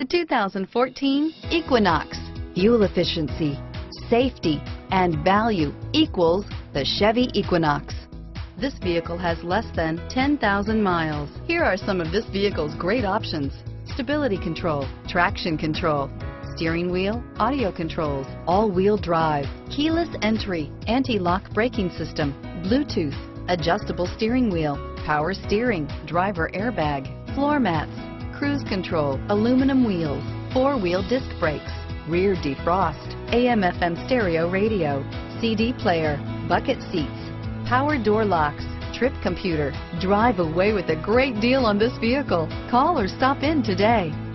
The 2014 Equinox. Fuel efficiency, safety, and value equals the Chevy Equinox. This vehicle has less than 10,000 miles. Here are some of this vehicle's great options: stability control, traction control, steering wheel audio controls, all-wheel drive, keyless entry, anti-lock braking system, Bluetooth, adjustable steering wheel, power steering, driver airbag, floor mats, cruise control, aluminum wheels, four-wheel disc brakes, rear defrost, AM/FM stereo radio, CD player, bucket seats, power door locks, trip computer. Drive away with a great deal on this vehicle. Call or stop in today.